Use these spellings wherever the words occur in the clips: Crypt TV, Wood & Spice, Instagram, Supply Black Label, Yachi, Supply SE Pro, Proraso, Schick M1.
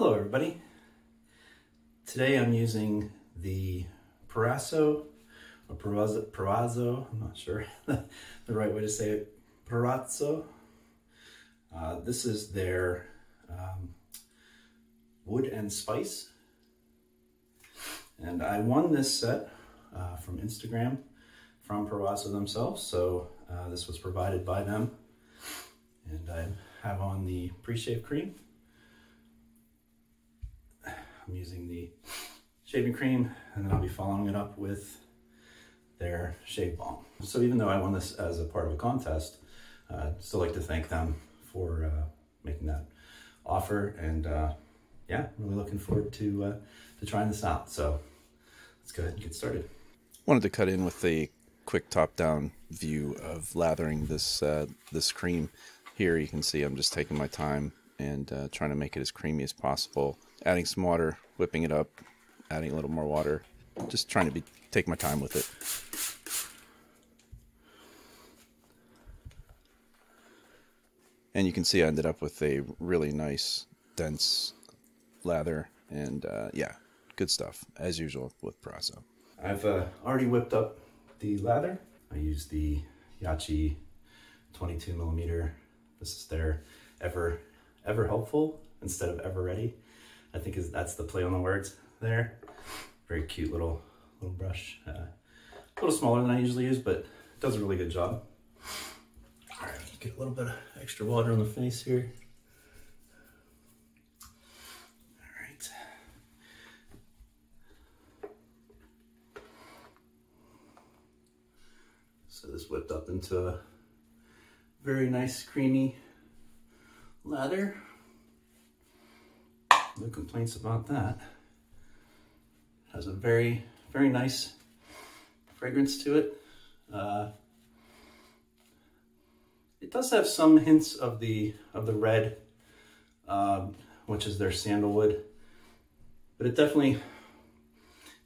Hello everybody. Today I'm using the Proraso, or Proraso, I'm not sure the right way to say it, Proraso. This is their wood and spice. And I won this set from Instagram, from Proraso themselves. So this was provided by them. And I have on the pre-shave cream. I'm using the shaving cream, and then I'll be following it up with their shave balm. So even though I won this as a part of a contest, I'd still like to thank them for making that offer. And yeah, I'm really looking forward to trying this out. So let's go ahead and get started. Wanted to cut in with a quick top-down view of lathering this, this cream. Here you can see I'm just taking my time and trying to make it as creamy as possible. Adding some water, whipping it up, adding a little more water, just trying to take my time with it. And you can see I ended up with a really nice, dense lather, and yeah, good stuff, as usual with Proraso. I've already whipped up the lather. I used the Yachi 22 millimeter. This is their ever helpful instead of ever ready. I think that's the play on the words there. Very cute little brush. A little smaller than I usually use, but it does a really good job. All right, get a little bit of extra water on the face here. All right. So this whipped up into a very nice creamy lather. No complaints about that. It has a very, very nice fragrance to it. It does have some hints of the red, which is their sandalwood, but it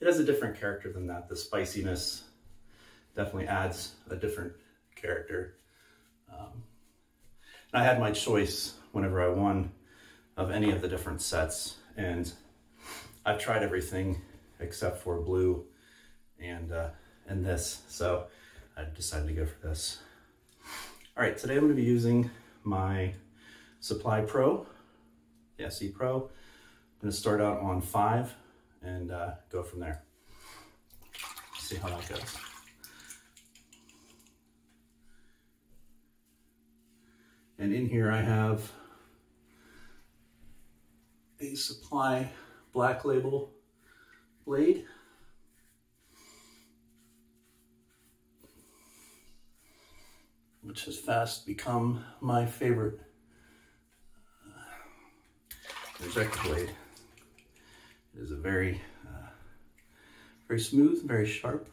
has a different character than that. The spiciness definitely adds a different character. And I had my choice whenever I won of any of the different sets, and I've tried everything except for blue and this, so I decided to go for this. All right, today I'm going to be using my Supply SE Pro. I'm going to start out on 5 and go from there. See how that goes. And in here I have a Supply Black Label blade. Which has fast become my favorite reject blade. It is a very, very smooth, very sharp.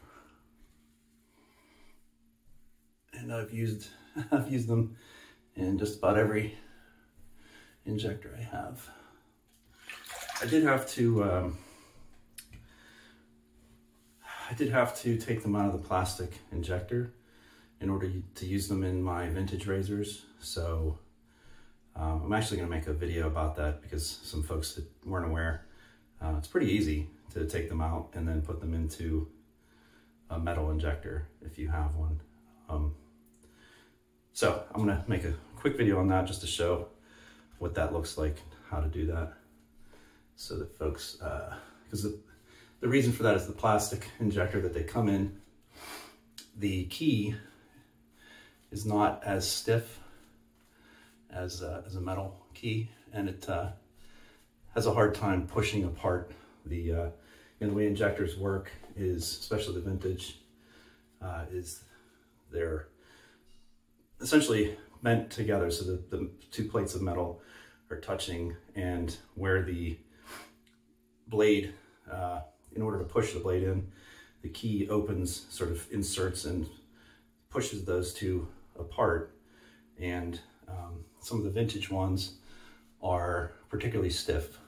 And I've used them in just about every injector I have. I did have to take them out of the plastic injector in order to use them in my vintage razors. So I'm actually going to make a video about that, because some folks that weren't aware, it's pretty easy to take them out and then put them into a metal injector if you have one. So I'm going to make a quick video on that just to show what that looks like, how to do that. So that folks, because the reason for that is the plastic injector that they come in, the key is not as stiff as a metal key, and it has a hard time pushing apart. The way injectors work is, especially the vintage, is they're essentially bent together, so that the two plates of metal are touching, and where the blade, in order to push the blade in, the key opens, sort of inserts and pushes those two apart. And some of the vintage ones are particularly stiff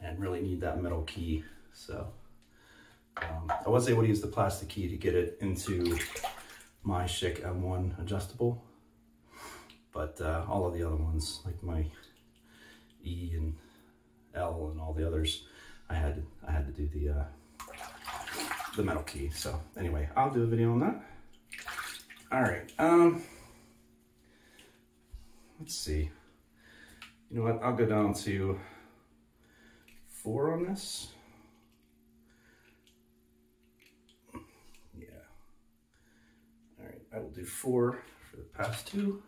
and really need that metal key. So I was able to use the plastic key to get it into my Schick M1 adjustable, but all of the other ones, like my E and L and all the others, I had to do the metal key. So anyway, I'll do a video on that. All right. Let's see. You know what? I'll go down to 4 on this. Yeah. All right. I will do 4 for the past 2.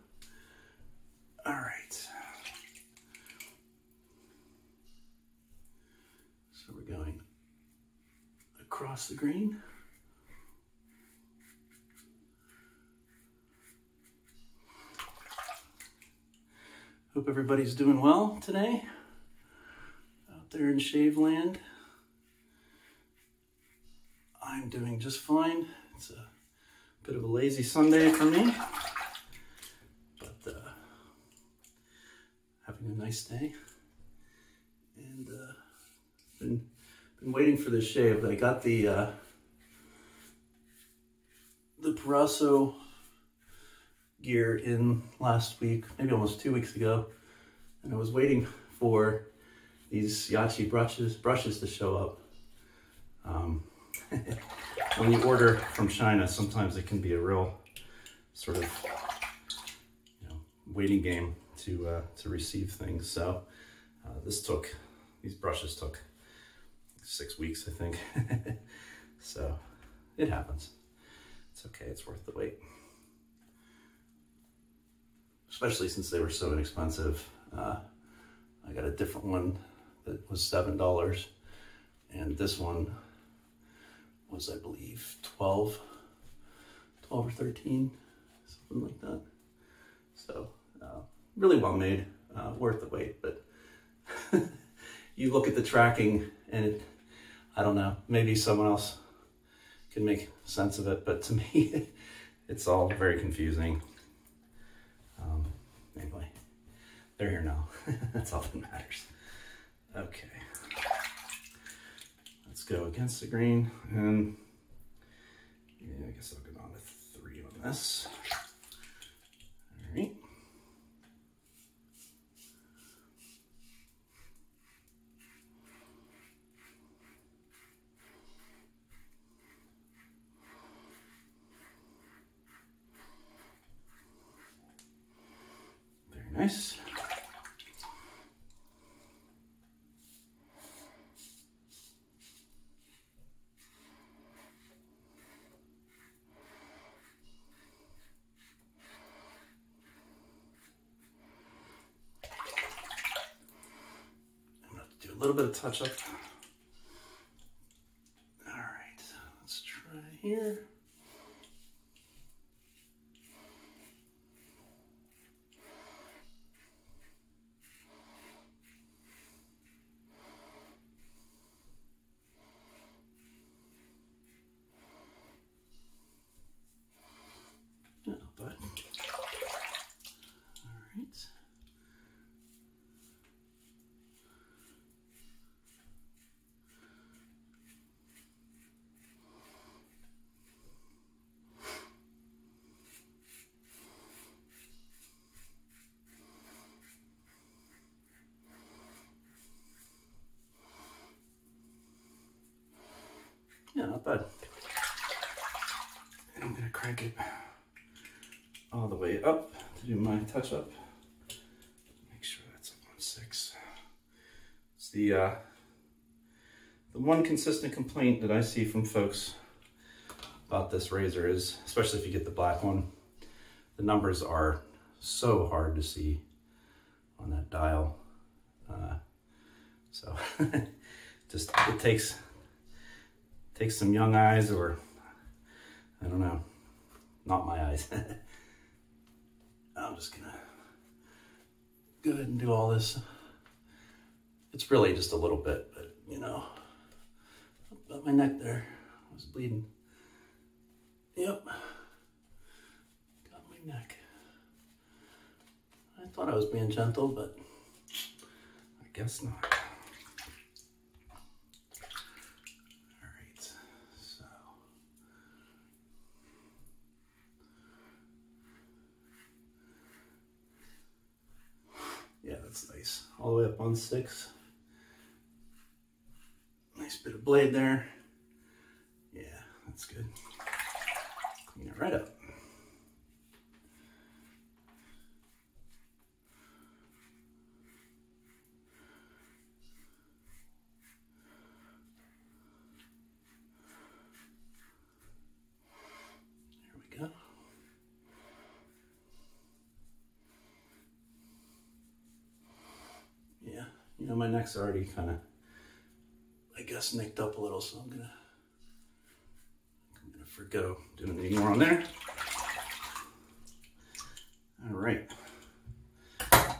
All right. So we're going across the green. Hope everybody's doing well today out there in Shave Land. I'm doing just fine. It's a bit of a lazy Sunday for me, but having a nice day. And been waiting for this shave, but I got the Proraso gear in last week, maybe almost 2 weeks ago, and I was waiting for these Yachi brushes to show up. When you order from China, sometimes it can be a real sort of, you know, waiting game to receive things. So these brushes took 6 weeks, I think. So it happens. It's okay. It's worth the wait. Especially since they were so inexpensive. I got a different one that was $7, and this one was, I believe, 12 or 13, something like that. So really well made, worth the wait. But you look at the tracking, and it, I don't know, maybe someone else can make sense of it, but to me, it's all very confusing. Anyway, they're here now. That's all that matters. Okay. Let's go against the green, and yeah, I guess I'll go down to 3 on this. All right. Nice. I'm gonna have to do a little bit of touch up. All right, let's try here. Yeah, not bad. And I'm gonna crank it all the way up to do my touch up. Make sure that's up on 6. It's the one consistent complaint that I see from folks about this razor is, especially if you get the black one, the numbers are so hard to see on that dial. So just it Take some young eyes, or I don't know, not my eyes. I'm just gonna go ahead and do all this. It's really just a little bit, but you know, up my neck there, I was bleeding. Yep, got my neck. I thought I was being gentle, but I guess not. All the way up on 6. Nice bit of blade there. Yeah, that's good. Clean it right up. You know, my neck's already kind of, I guess, nicked up a little, so I'm gonna forgo doing any more on there. All right, I'll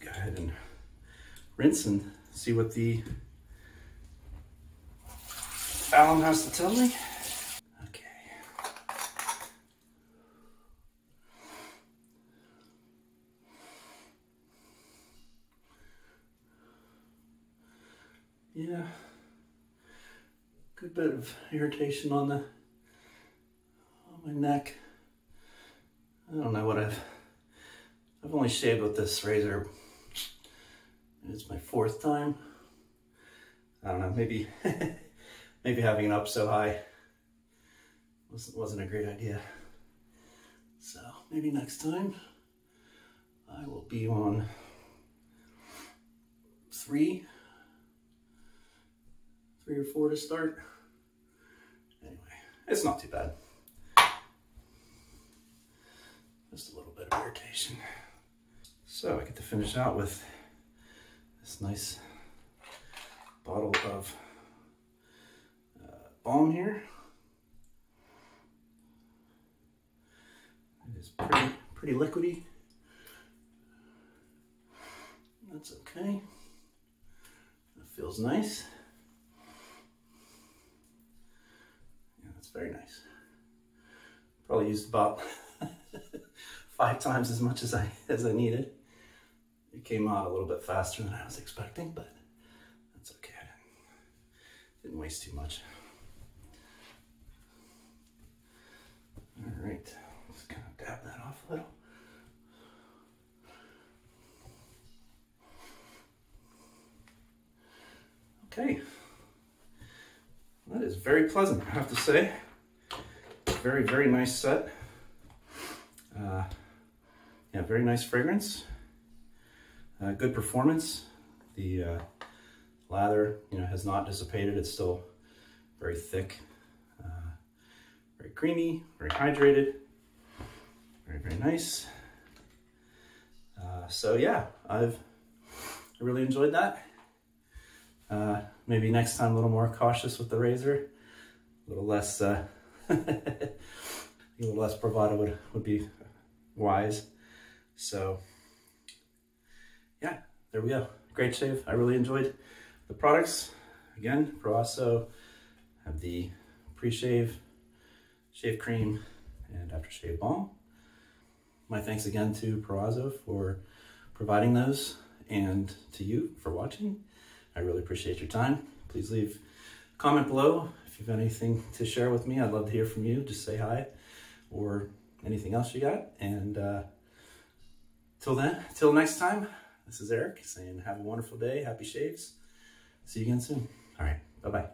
go ahead and rinse and see what the alum has to tell me. Yeah, good bit of irritation on the my neck. I don't know what I've only shaved with this razor. It's my fourth time. I don't know, maybe maybe having it up so high wasn't a great idea. So maybe next time I will be on 3 or 4 to start. Anyway, it's not too bad. Just a little bit of irritation. So I get to finish out with this nice bottle of balm here. It is pretty liquidy. That's okay. That feels nice. Very nice. Probably used about 5 times as much as I needed. It came out a little bit faster than I was expecting, but that's okay. Didn't waste too much. All right, just kind of dab that off a little. Okay. That is very pleasant, I have to say. Very, very nice set. Yeah, very nice fragrance. Good performance. The lather, you know, has not dissipated. It's still very thick, very creamy, very hydrated. Very, very nice. So yeah, I really enjoyed that. Maybe next time a little more cautious with the razor, a little less, a little less bravado would be wise. So yeah, there we go. Great shave. I really enjoyed the products. Again, Proraso have the pre-shave, shave cream, and aftershave balm. My thanks again to Proraso for providing those and to you for watching. I really appreciate your time. Please leave a comment below if you've got anything to share with me. I'd love to hear from you. Just say hi or anything else you got. And till next time, this is Eric saying have a wonderful day. Happy shaves. See you again soon. All right. Bye-bye.